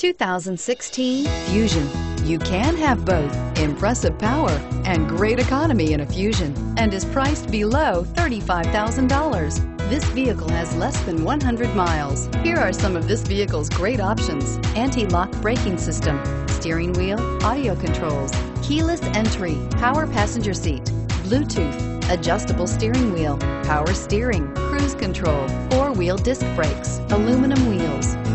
2016 Fusion. You can have both impressive power and great economy in a Fusion, and is priced below $35,000. This vehicle has less than 100 miles. Here are some of this vehicle's great options: anti-lock braking system, steering wheel audio controls, keyless entry, power passenger seat, Bluetooth, adjustable steering wheel, power steering, cruise control, four-wheel disc brakes, aluminum wheels.